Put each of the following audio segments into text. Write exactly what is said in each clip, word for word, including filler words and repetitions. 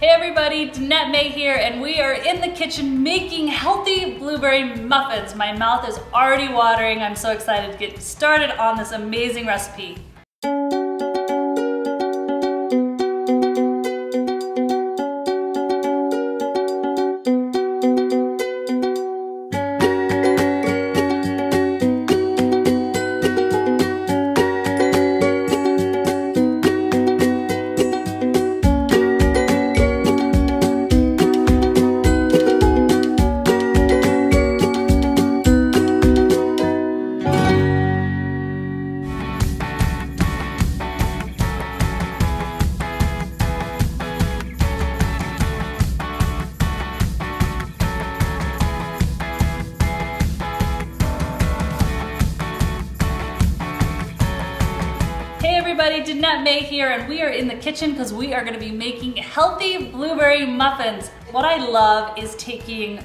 Hey everybody, Danette May here, and we are in the kitchen making healthy blueberry muffins. My mouth is already watering. I'm so excited to get started on this amazing recipe. Everybody, Danette May here, and we are in the kitchen because we are going to be making healthy blueberry muffins. What I love is taking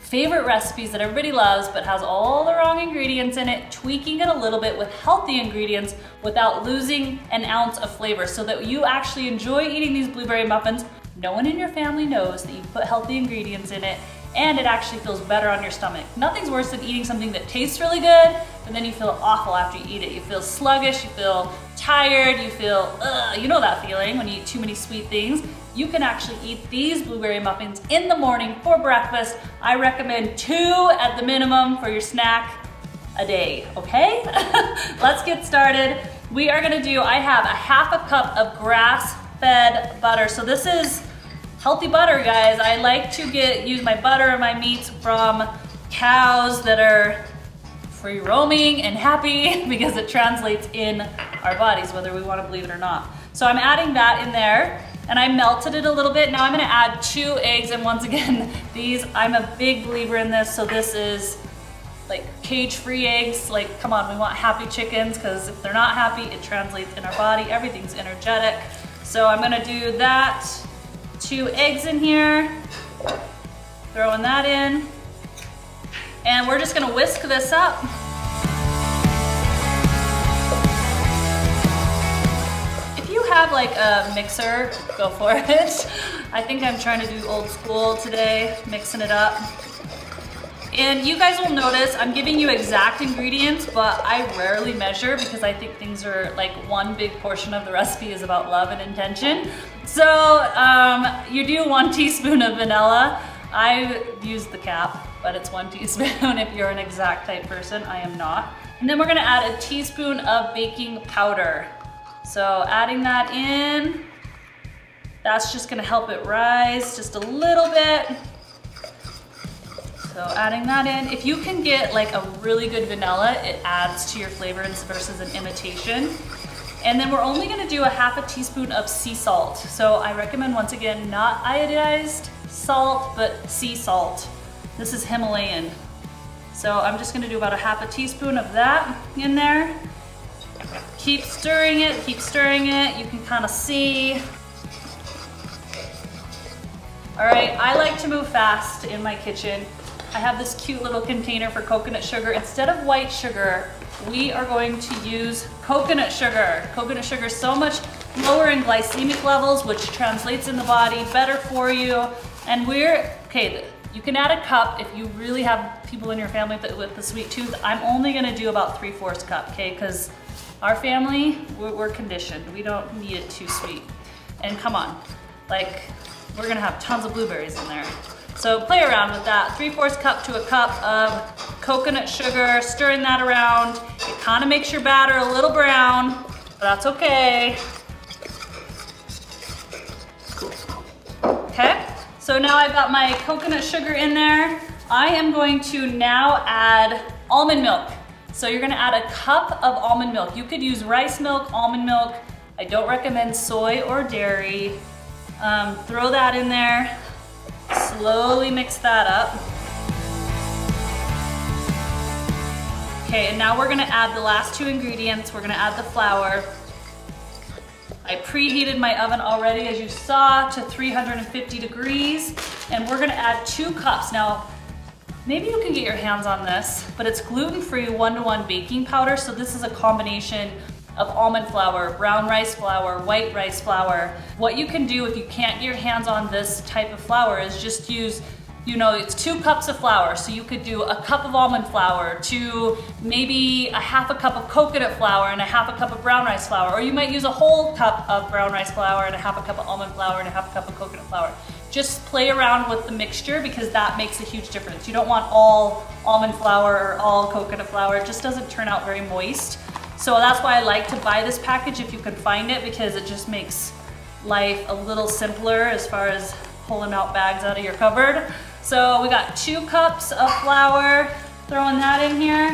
favorite recipes that everybody loves but has all the wrong ingredients in it, tweaking it a little bit with healthy ingredients without losing an ounce of flavor so that you actually enjoy eating these blueberry muffins. No one in your family knows that you put healthy ingredients in it, and it actually feels better on your stomach. Nothing's worse than eating something that tastes really good, but then you feel awful after you eat it. You feel sluggish, you feel tired, you feel, ugh, you know that feeling when you eat too many sweet things. You can actually eat these blueberry muffins in the morning for breakfast. I recommend two at the minimum for your snack a day, okay? Let's get started. We are gonna do, I have a half a cup of grass-fed butter. So this is healthy butter, guys. I like to get use my butter and my meats from cows that are free roaming and happy because it translates in our bodies, whether we want to believe it or not. So I'm adding that in there, and I melted it a little bit. Now I'm gonna add two eggs, and once again, these, I'm a big believer in this, so this is like cage-free eggs. Like, come on, we want happy chickens, because if they're not happy, it translates in our body. Everything's energetic. So I'm gonna do that. Two eggs in here, throwing that in, and we're just gonna whisk this up. If you have like a mixer, go for it. I think I'm trying to do old school today, mixing it up. And you guys will notice I'm giving you exact ingredients, but I rarely measure because I think things are like one big portion of the recipe is about love and intention. So um, you do one teaspoon of vanilla. I use the cap, but it's one teaspoon if you're an exact type person. I am not. And then we're gonna add a teaspoon of baking powder. So adding that in, that's just gonna help it rise just a little bit. So adding that in, if you can get like a really good vanilla, it adds to your flavor versus an imitation. And then we're only gonna do a half a teaspoon of sea salt. So I recommend, once again, not iodized salt, but sea salt. This is Himalayan. So I'm just gonna do about a half a teaspoon of that in there. Keep stirring it, keep stirring it. You can kind of see. All right, I like to move fast in my kitchen. I have this cute little container for coconut sugar. Instead of white sugar, we are going to use coconut sugar. Coconut sugar is so much lower in glycemic levels, which translates in the body, better for you. And we're, okay, you can add a cup if you really have people in your family with the sweet tooth. I'm only gonna do about three-fourths cup, okay? Because our family, we're, we're conditioned. We don't need it too sweet. And come on, like, we're gonna have tons of blueberries in there. So play around with that. Three-fourths cup to a cup of coconut sugar, stirring that around. It kind of makes your batter a little brown, but that's okay. Okay, so now I've got my coconut sugar in there. I am going to now add almond milk. So you're gonna add a cup of almond milk. You could use rice milk, almond milk. I don't recommend soy or dairy. Um, throw that in there. Slowly mix that up. Okay, and now we're gonna add the last two ingredients. We're gonna add the flour. I preheated my oven already, as you saw, to three hundred fifty degrees, and we're gonna add two cups. Now, maybe you can get your hands on this, but it's gluten-free one-to-one baking powder, so this is a combination of almond flour, brown rice flour, white rice flour. What you can do if you can't get your hands on this type of flour is just use, you know, it's two cups of flour. So you could do a cup of almond flour to maybe a half a cup of coconut flour and a half a cup of brown rice flour. Or you might use a whole cup of brown rice flour and a half a cup of almond flour and a half a cup of coconut flour. Just play around with the mixture because that makes a huge difference. You don't want all almond flour or all coconut flour. It just doesn't turn out very moist. So that's why I like to buy this package if you can find it, because it just makes life a little simpler as far as pulling out bags out of your cupboard. So we got two cups of flour, throwing that in here.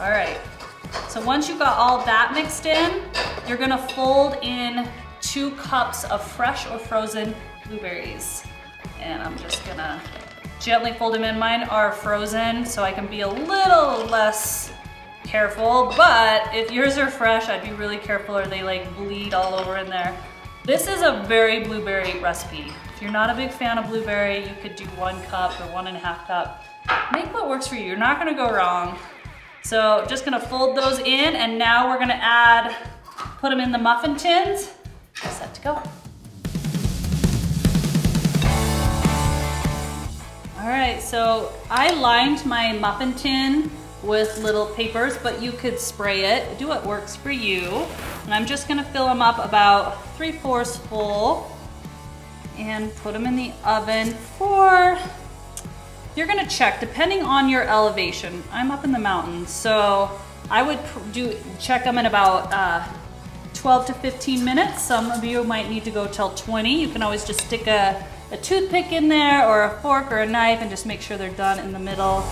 All right, so once you got all that mixed in, you're gonna fold in two cups of fresh or frozen blueberries. And I'm just gonna gently fold them in. Mine are frozen, so I can be a little less careful, but if yours are fresh, I'd be really careful or they like bleed all over in there. This is a very blueberry recipe. If you're not a big fan of blueberry, you could do one cup or one and a half cup. Make what works for you, you're not gonna go wrong. So just gonna fold those in, and now we're gonna add, put them in the muffin tins. Set to go. All right, so I lined my muffin tin with little papers, but you could spray it. Do what works for you. And I'm just gonna fill them up about three-fourths full and put them in the oven for, you're gonna check depending on your elevation. I'm up in the mountains, so I would do check them in about uh, twelve to fifteen minutes. Some of you might need to go till twenty. You can always just stick a, a toothpick in there or a fork or a knife and just make sure they're done in the middle.